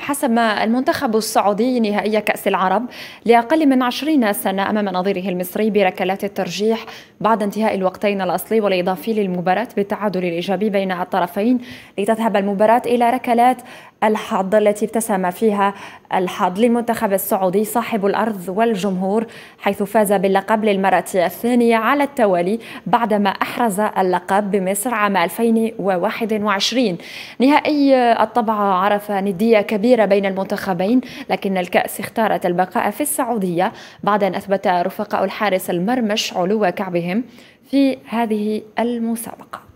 حسم المنتخب السعودي نهائي كأس العرب لأقل من 20 سنة أمام نظيره المصري بركلات الترجيح بعد انتهاء الوقتين الأصلي والإضافي للمباراة بالتعادل الإيجابي بين الطرفين، لتذهب المباراة إلى ركلات الحظ التي ابتسم فيها الحظ للمنتخب السعودي صاحب الأرض والجمهور، حيث فاز باللقب للمرة الثانية على التوالي بعدما أحرز اللقب بمصر عام 2021. نهائي الطبعة عرف ندية كبيرة بين المنتخبين، لكن الكأس اختارت البقاء في السعودية بعد أن أثبت رفقاء الحارس المرمش علو كعبهم في هذه المسابقة.